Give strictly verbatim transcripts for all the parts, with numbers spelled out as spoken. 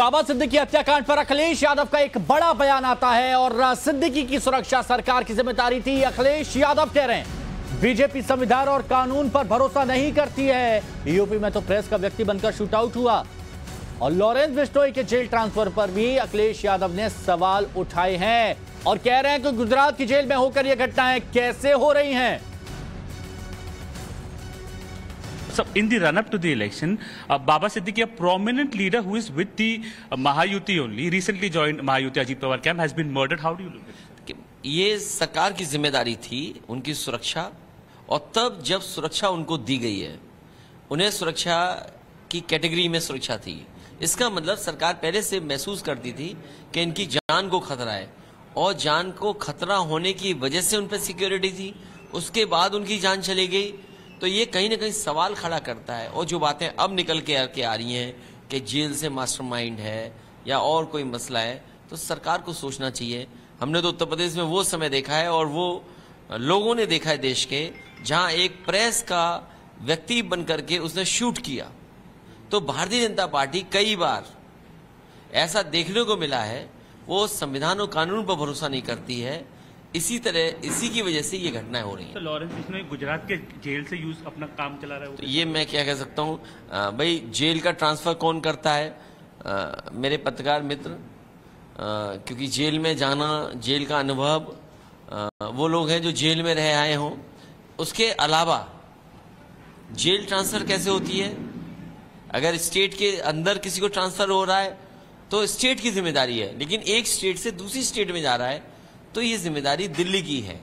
बाबा सिद्दीकी हत्याकांड पर अखिलेश यादव का एक बड़ा बयान आता है और सिद्दीकी की सुरक्षा सरकार की जिम्मेदारी थी। अखिलेश यादव कह रहे हैं बीजेपी संविधान और कानून पर भरोसा नहीं करती है। यूपी में तो प्रेस का व्यक्ति बनकर शूटआउट हुआ और लॉरेंस बिश्नोई के जेल ट्रांसफर पर भी अखिलेश यादव ने सवाल उठाए हैं और कह रहे हैं कि गुजरात की जेल में होकर यह घटनाएं कैसे हो रही हैं। So in the run-up to the election, uh, Baba Siddique, a prominent leader who is with the uh, Mahayuti only, recently joined Mahayuti Ajit Pawar camp, has been murdered. How do you look at it? ये सरकार की जिम्मेदारी थी उनकी सुरक्षा, और तब जब सुरक्षा उनको दी गई है, उन्हें सुरक्षा की कैटेगरी में सुरक्षा थी। इसका मतलब सरकार पहले से महसूस करती थी कि इनकी जान को खतरा है, और जान को खतरा होने की वजह से उन पर सिक्योरिटी थी। उसके बाद उनकी जान चली गई, तो ये कहीं ना कहीं सवाल खड़ा करता है। और जो बातें अब निकल के आके आ रही हैं कि जेल से मास्टरमाइंड है या और कोई मसला है, तो सरकार को सोचना चाहिए। हमने तो उत्तर प्रदेश में वो समय देखा है और वो लोगों ने देखा है देश के, जहां एक प्रेस का व्यक्ति बनकर के उसने शूट किया। तो भारतीय जनता पार्टी कई बार ऐसा देखने को मिला है, वो संविधान और कानून पर भरोसा नहीं करती है। इसी तरह इसी की वजह से ये घटनाएं हो रही हैं। तो लॉरेंस बिश्नोई गुजरात के जेल से यूज अपना काम चला रहा है, तो ये मैं क्या कह सकता हूँ भाई। जेल का ट्रांसफर कौन करता है? आ, मेरे पत्रकार मित्र, आ, क्योंकि जेल में जाना, जेल का अनुभव आ, वो लोग हैं जो जेल में रह आए हों। उसके अलावा जेल ट्रांसफर कैसे होती है? अगर स्टेट के अंदर किसी को ट्रांसफर हो रहा है तो स्टेट की जिम्मेदारी है, लेकिन एक स्टेट से दूसरी स्टेट में जा रहा है तो ये जिम्मेदारी दिल्ली की है।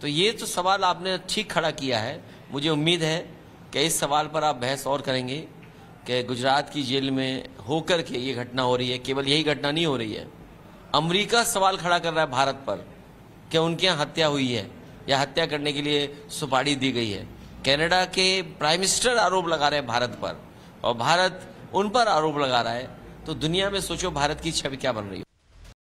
तो ये तो सवाल आपने ठीक खड़ा किया है। मुझे उम्मीद है कि इस सवाल पर आप बहस और करेंगे कि गुजरात की जेल में होकर के ये घटना हो रही है। केवल यही घटना नहीं हो रही है, अमेरिका सवाल खड़ा कर रहा है भारत पर कि उनके यहाँ हत्या हुई है या हत्या करने के लिए सुपारी दी गई है। कनाडा के प्राइम मिनिस्टर आरोप लगा रहे हैं भारत पर, और भारत उन पर आरोप लगा रहा है। तो दुनिया में सोचो भारत की छवि क्या बन रही है।